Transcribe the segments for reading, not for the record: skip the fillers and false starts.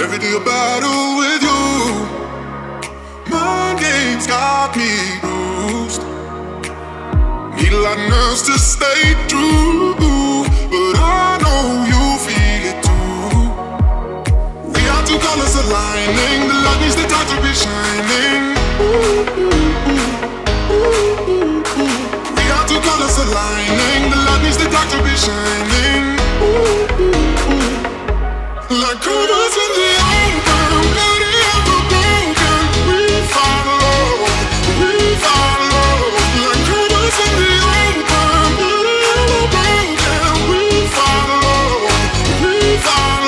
Every day a battle with you. My game's got me bruised. Need a lot of nerves to stay true, but I know you feel it too. We are two colors aligning. The light needs the time to be shining. We are two colors aligning. The light needs the time to be shining. Like colors in the ocean, beauty of the broken. We find love. Like colors in the ocean, beauty of the broken. We find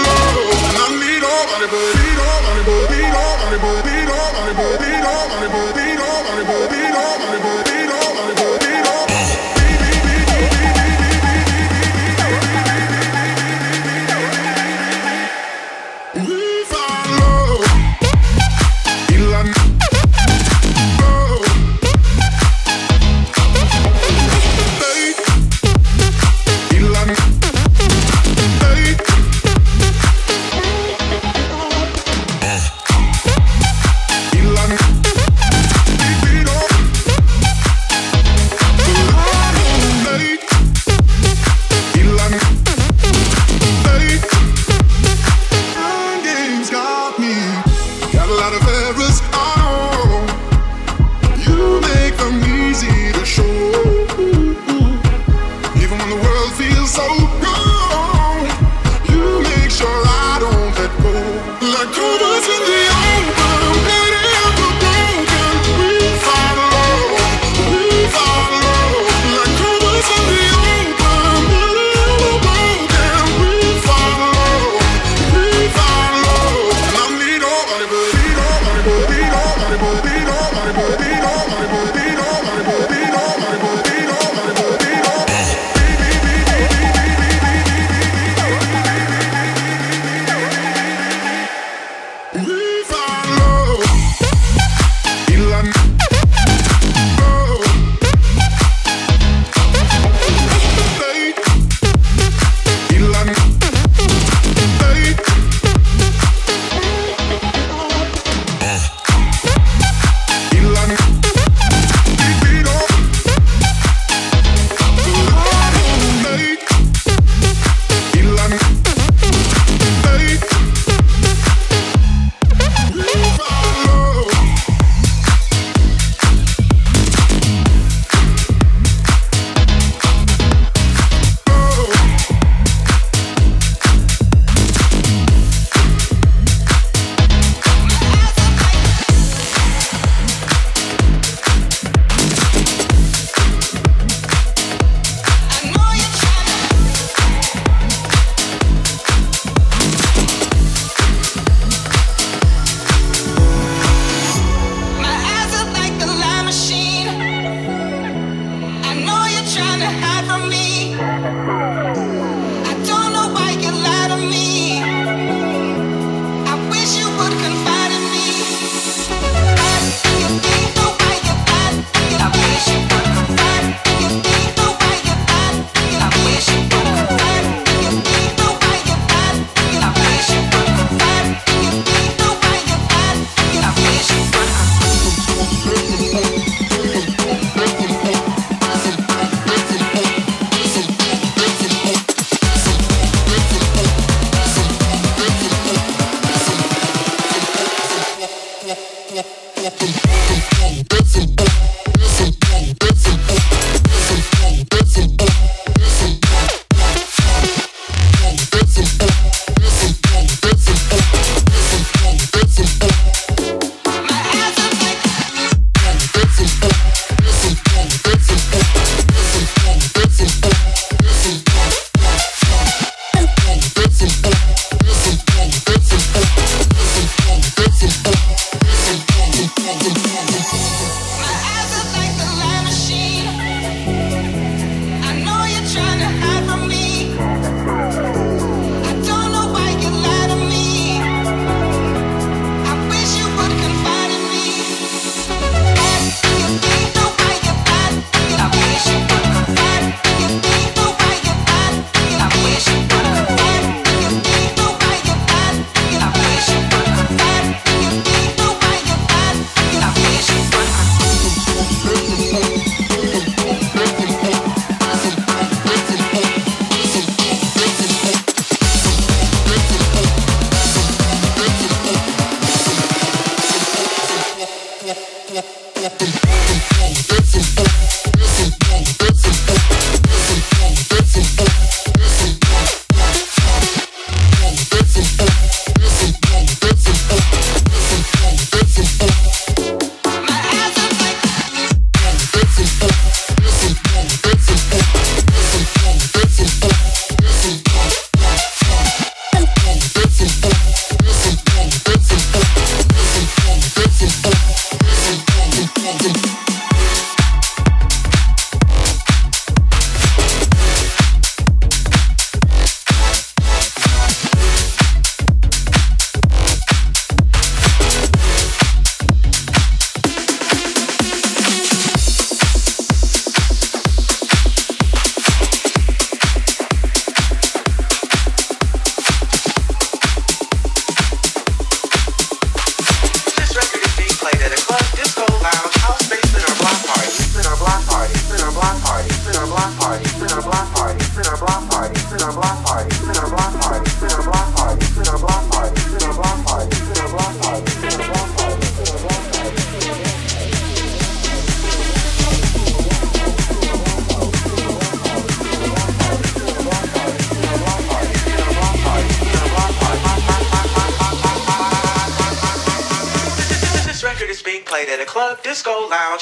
love. And I need nobody but you, nobody but you, nobody but you, nobody but you, nobody but you, nobody but you, nobody but you. We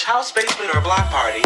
House, basement, or block party.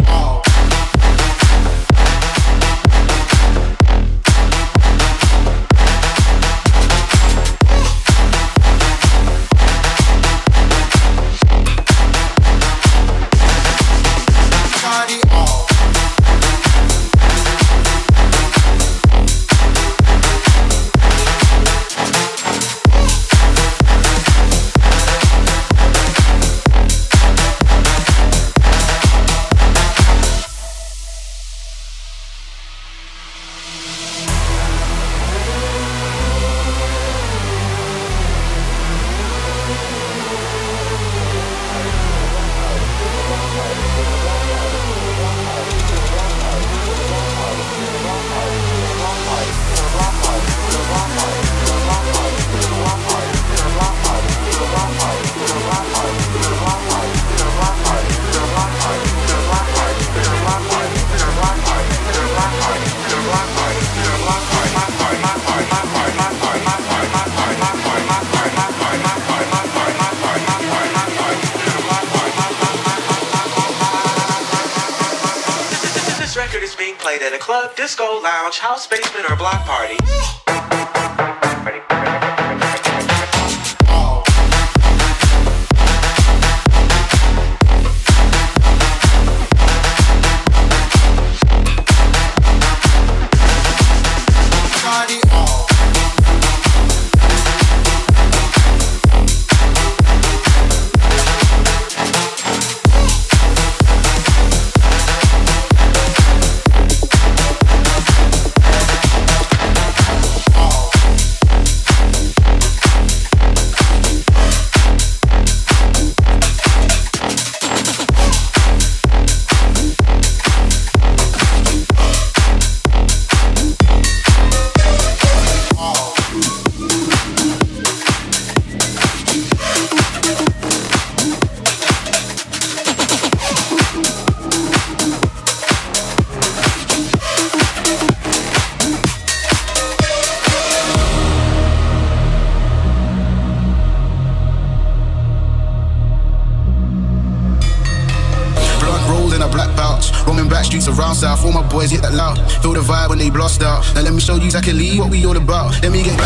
South, all my boys hit that loud. Feel the vibe when they blast out. Now let me show you exactly what we all about. Let me get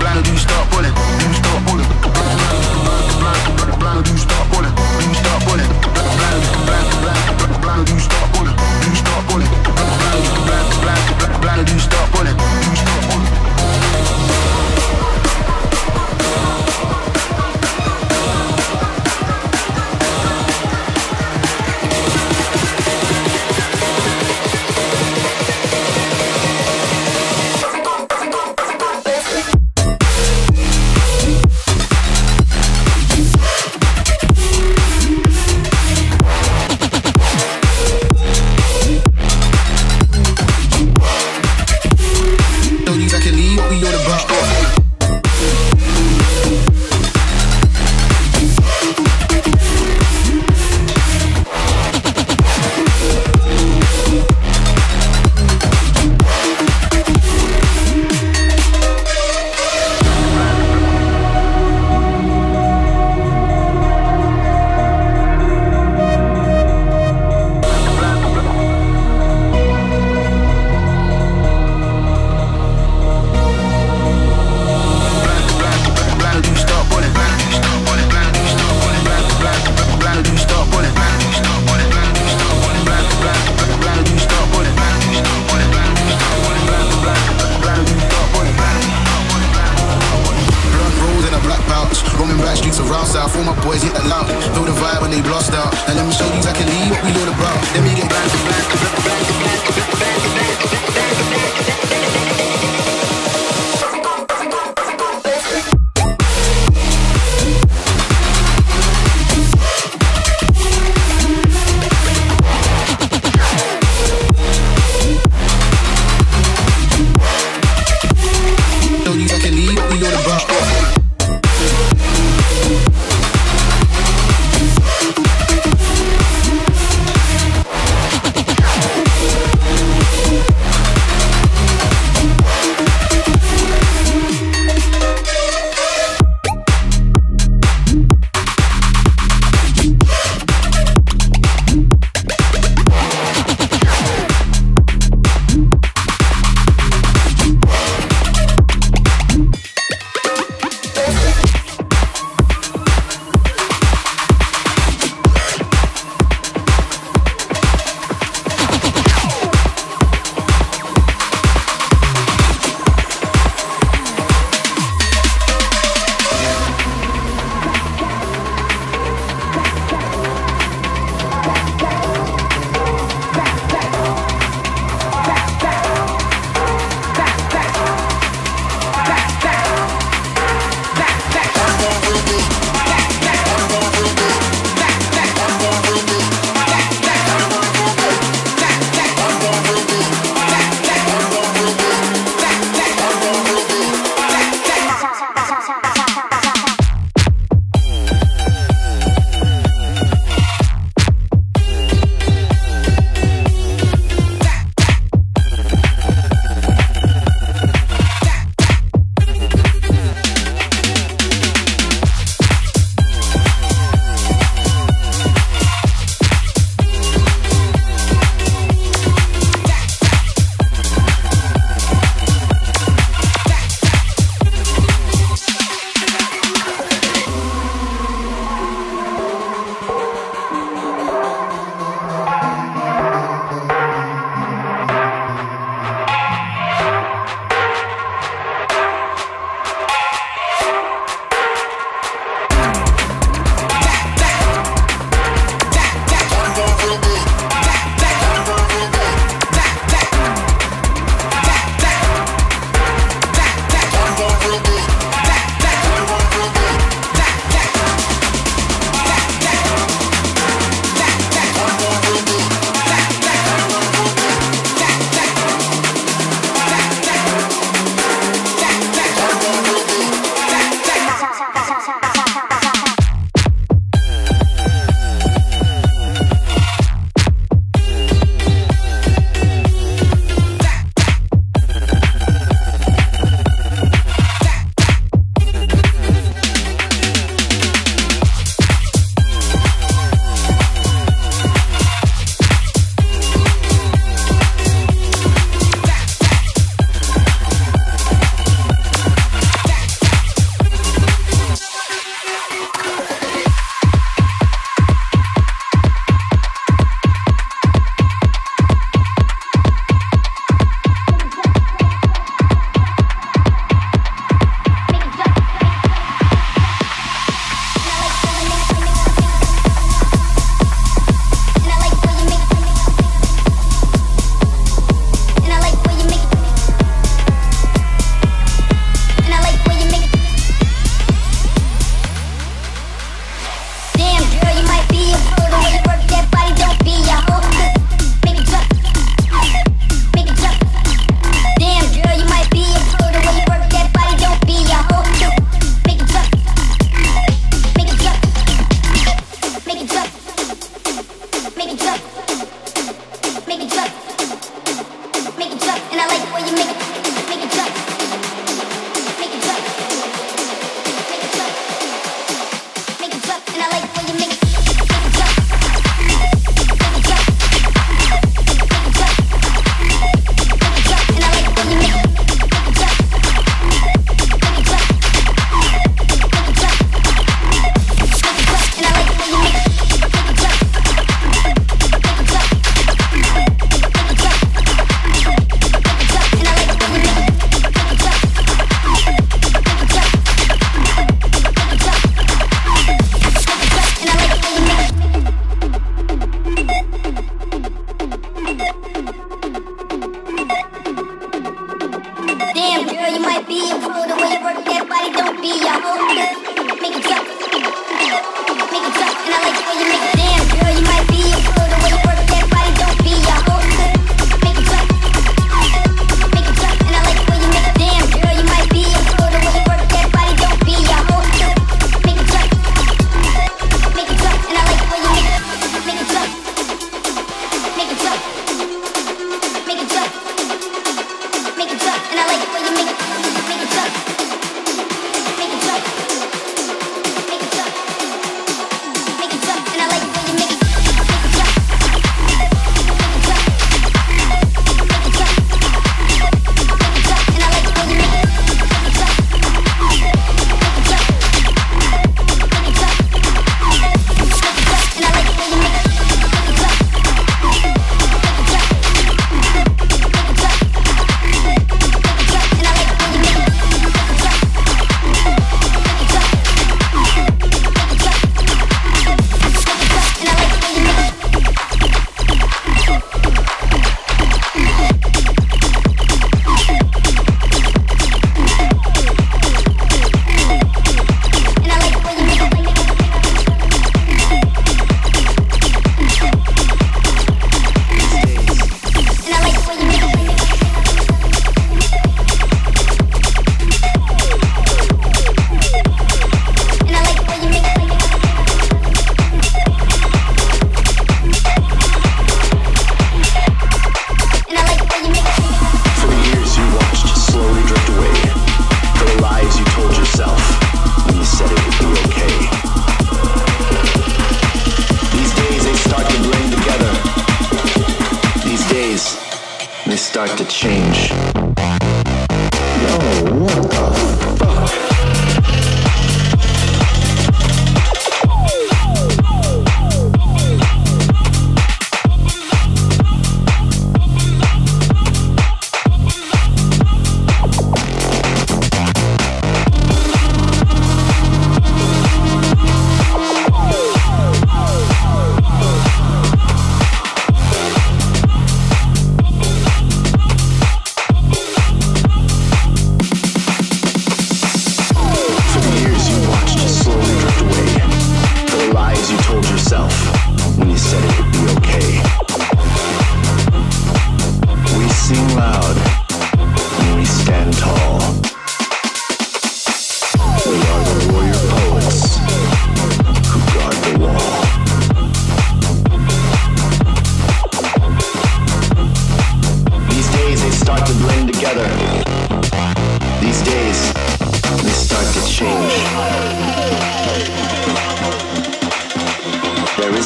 blind, do you start ballin'? Do you start ballin'? Blind, do you start ballin'? Do you start ballin'? Blind, do you start ballin'? Do you start ballin'? Blind, do you start ballin'? Do you start ballin'? streets of Rouse South, all my boys hit the loud. Feel the vibe when they blast out. And let me show these I can lead what we all about. Let me get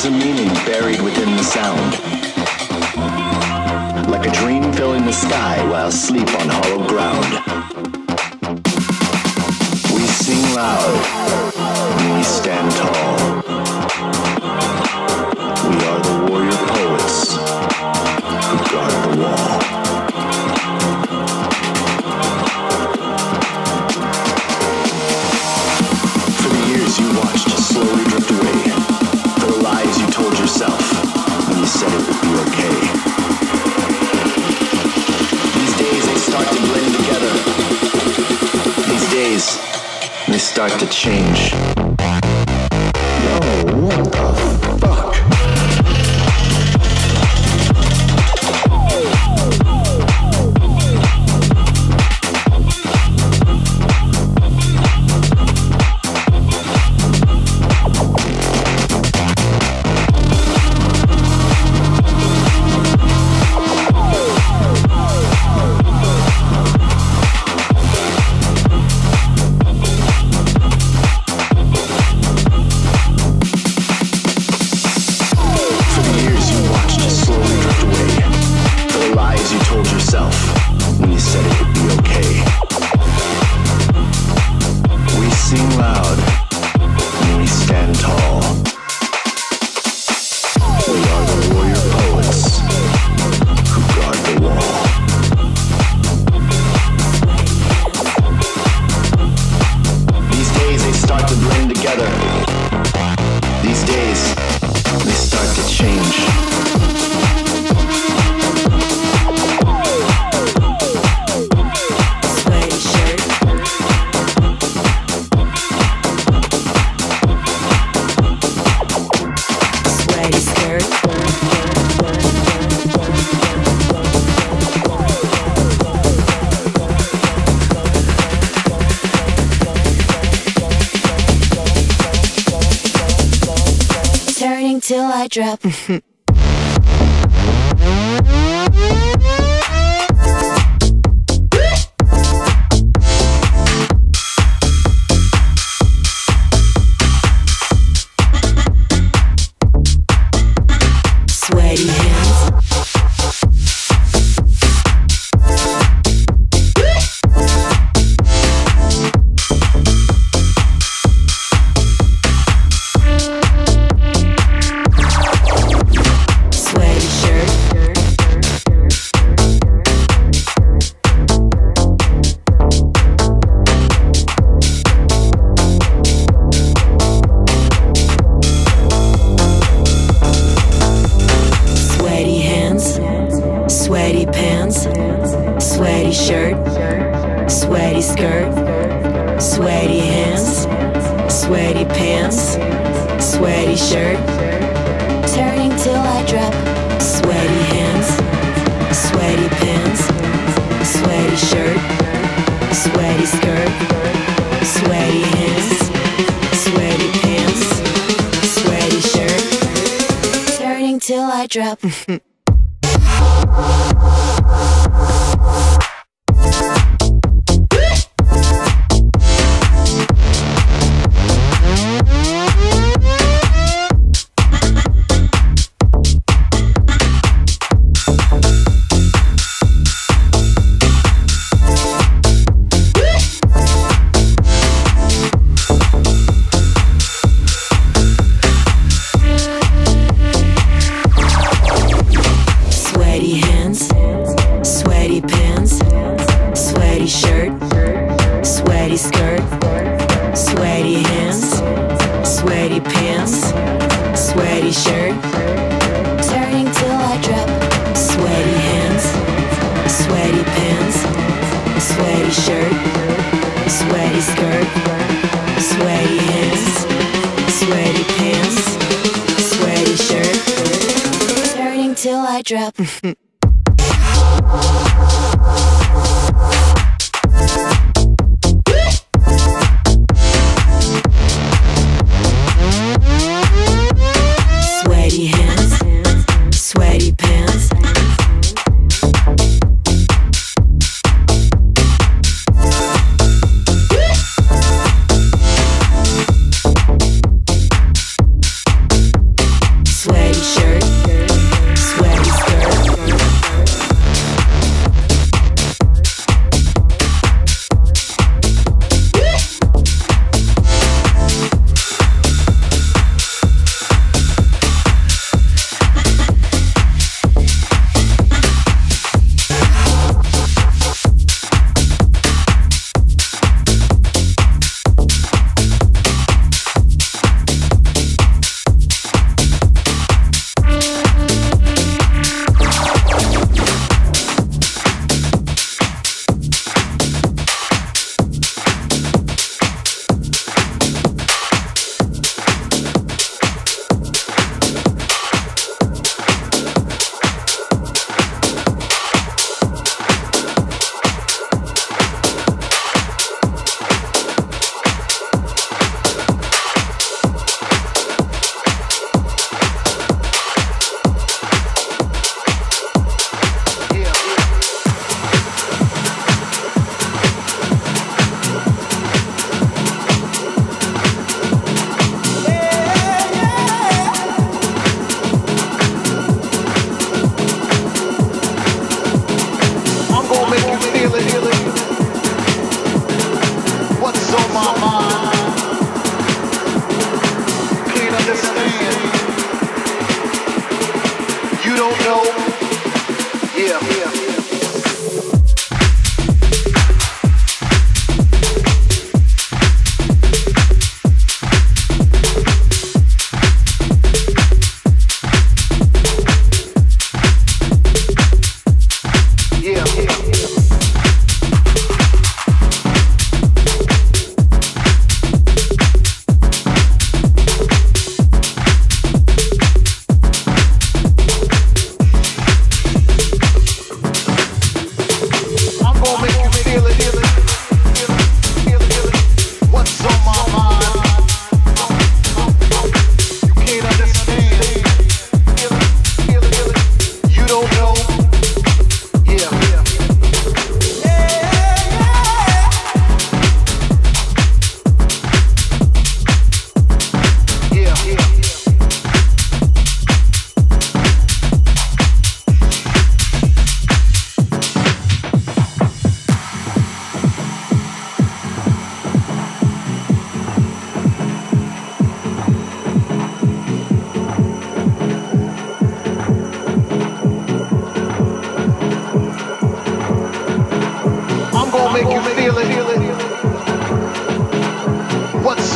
is a meaning buried within the sound. Like a dream filling the sky while sleep on hollow ground. We sing loud, and we stand tall. We are the warrior poets who guard the wall. They start to change. Yo, what the fuck? Till I drop. Sweaty hands. Sweaty pants, sweaty shirt, sweaty skirt, sweaty hands, sweaty pants, sweaty shirt, turning till I drop. Sweaty hands, sweaty pants, sweaty shirt, sweaty skirt, sweaty hands, sweaty pants, sweaty shirt, turning till I drop. Sweaty shirt, turning till I drop. Sweaty hands, sweaty pants, sweaty shirt, sweaty skirt, sweaty hands, sweaty pants, sweaty shirt, turning till I drop.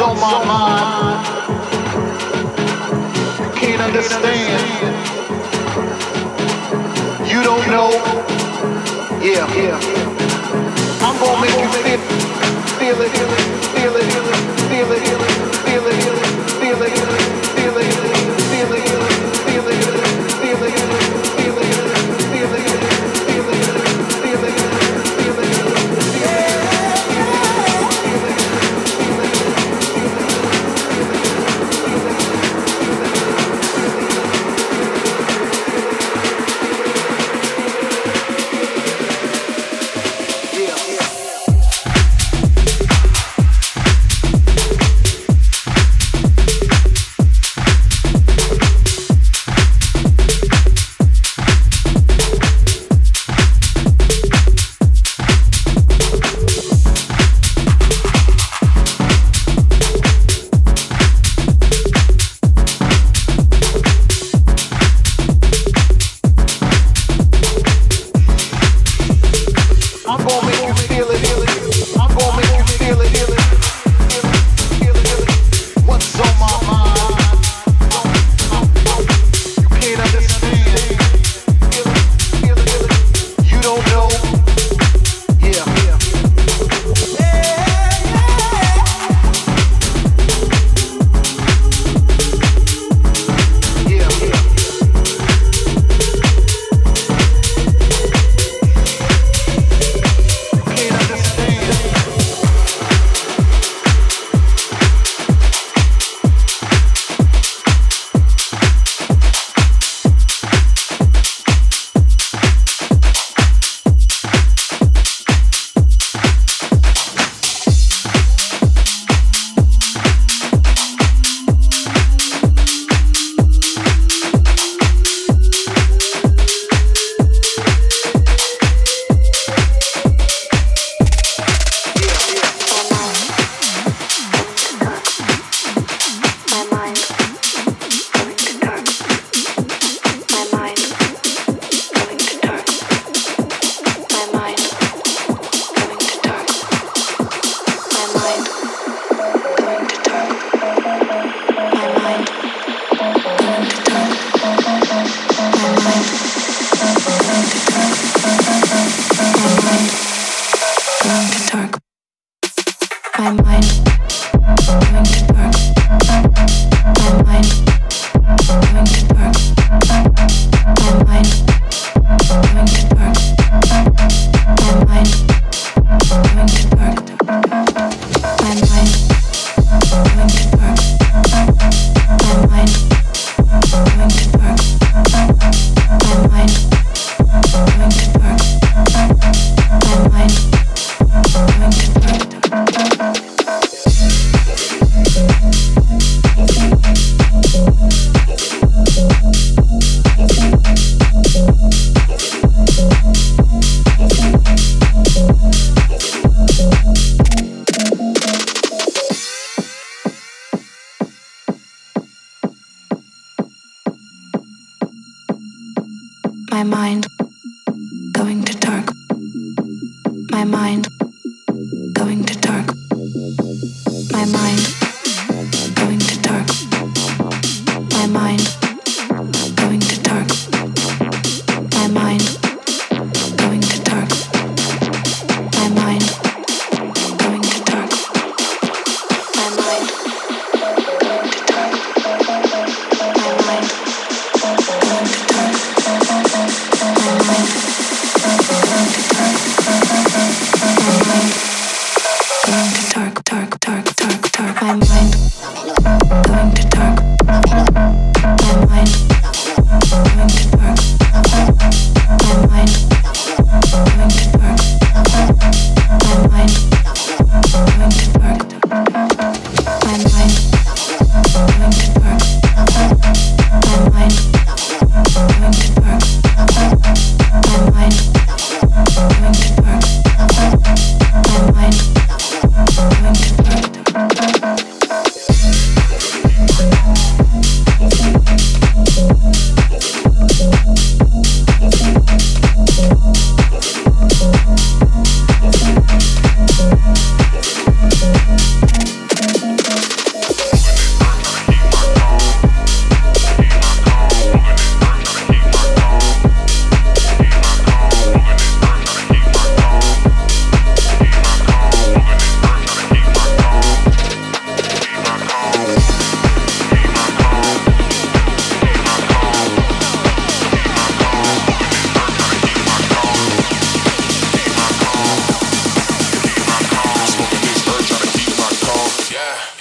What's on my mind? Can't understand. You don't know. Yeah. I'm gonna make you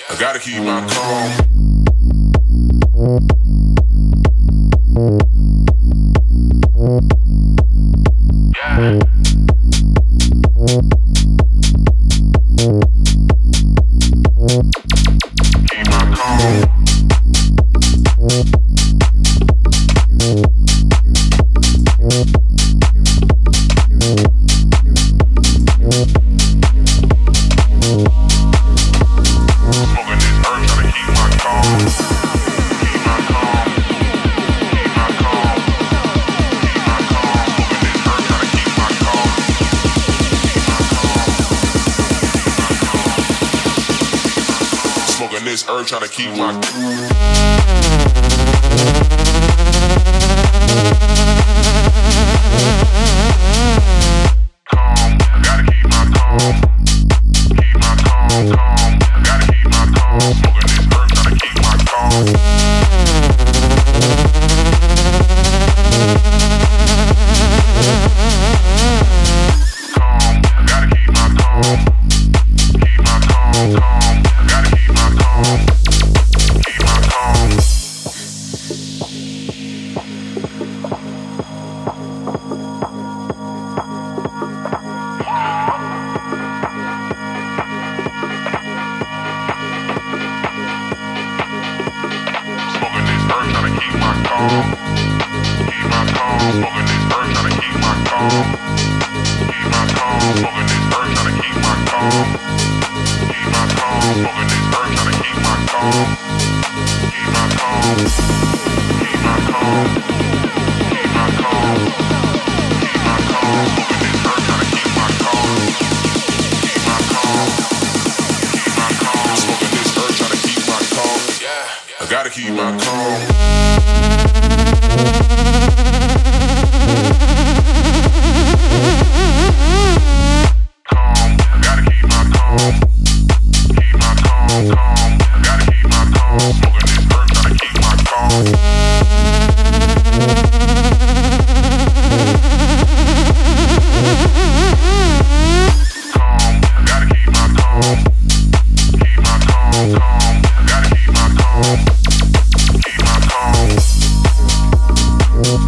I gotta keep my calm. Yeah. Keep my calm. This earth trying to keep my calm. I gotta keep my calm. Keep my calm, calm. I gotta keep my calm. Smoking this earth trying to keep my calm. Calm, I gotta keep my calm. Keep my calm, calm. I gotta keep my calm. Keep my calm. Smoking this earth trying to keep my calm. Keep my calm. Smoking this earth trying to keep my calm. Keep my calm. Smoking this earth trying to keep my calm. Keep my calm. Smoking this earth trying to keep my calm. Keep my calm, keep my calm, keep my calm, keep my calm. Smoking this earth trying to keep my calm, keep my calm, keep my calm. Smoking this earth trying to keep my calm. Yeah, I gotta keep my calm. Calm, I gotta keep my calm, keep my calm, calm. Thank you.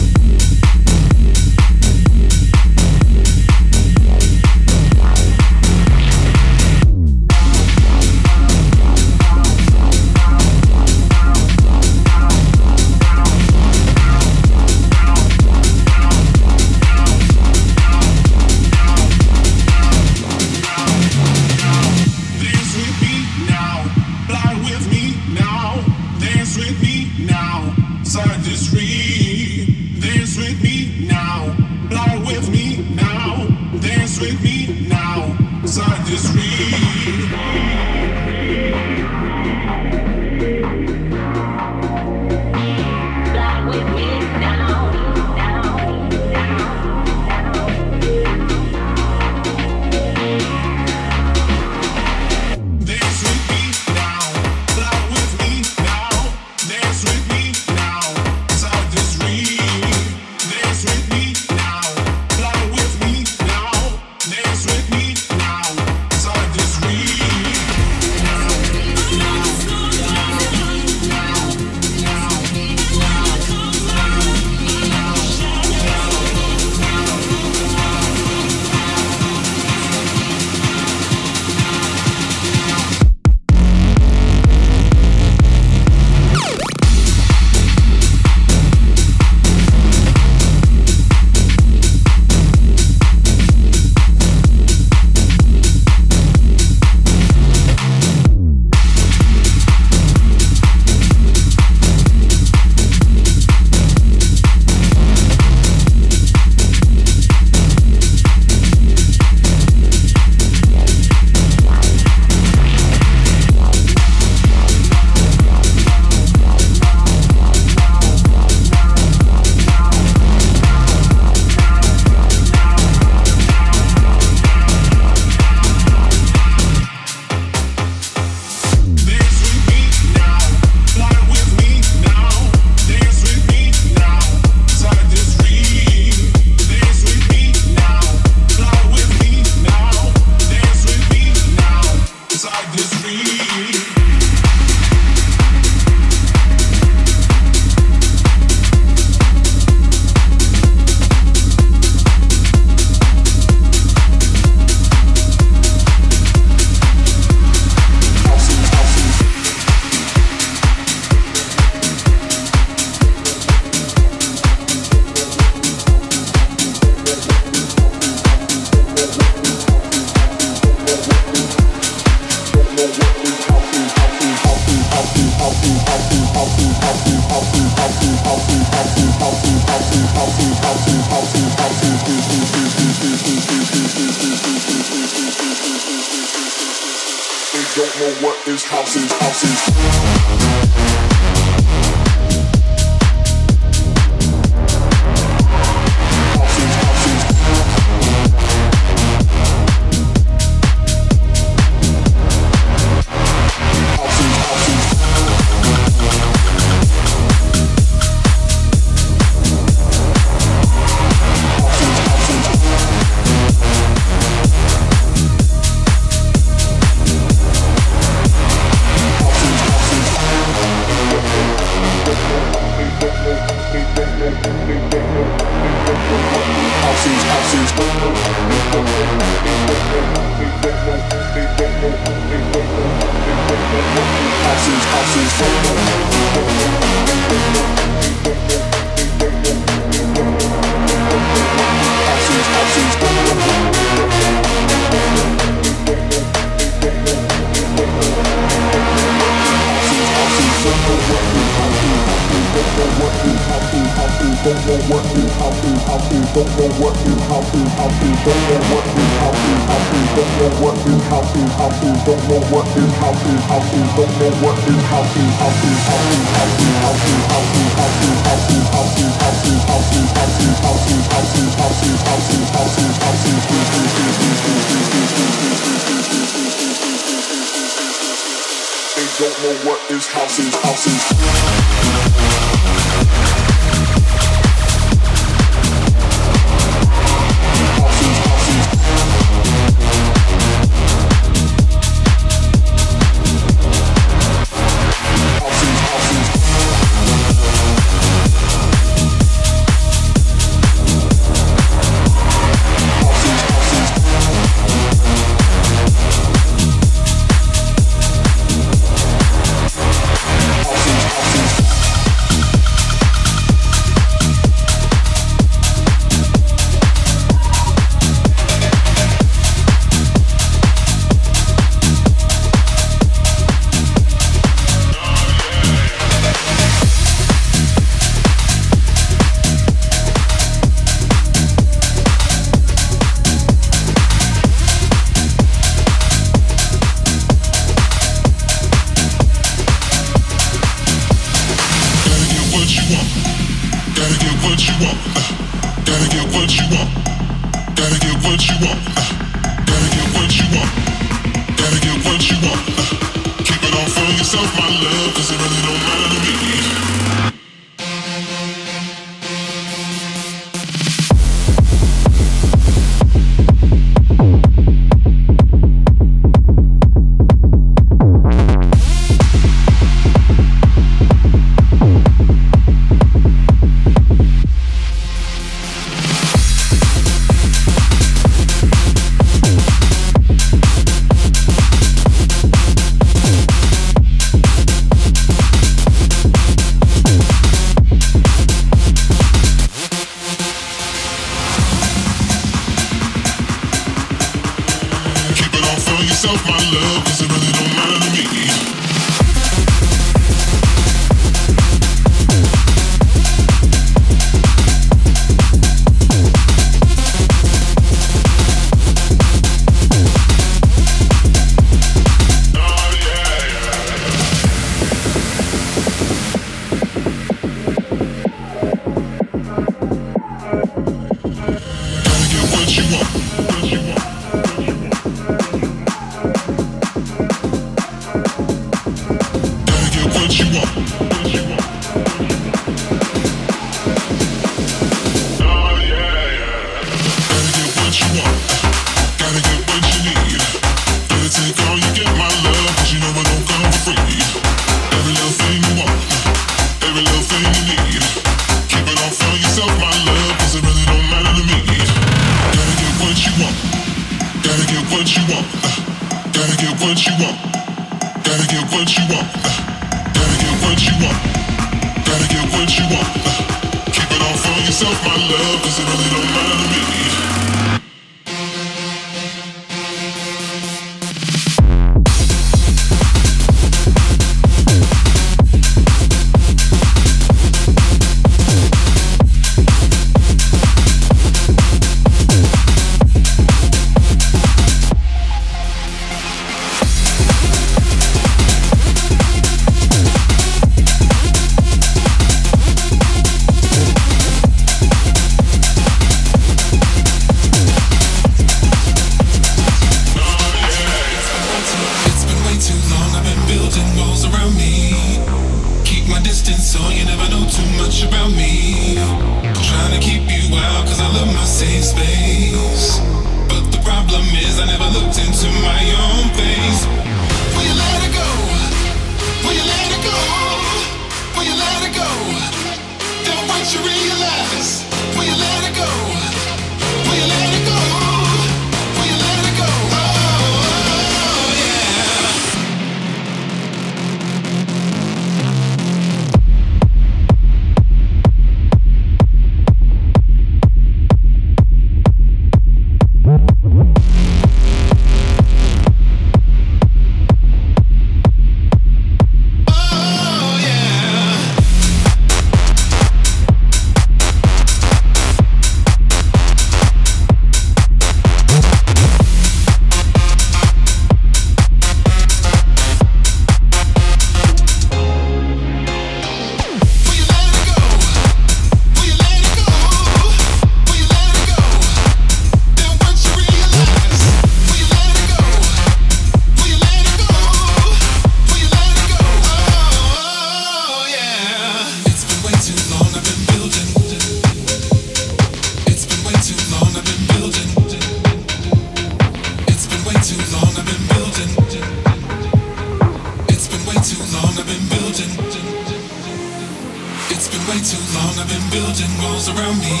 way too long I've been building walls around me.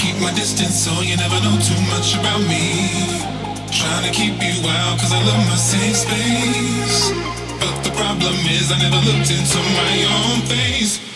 Keep my distance so you never know too much about me. Trying to keep you out cause I love my safe space, but the problem is I never looked into my own face.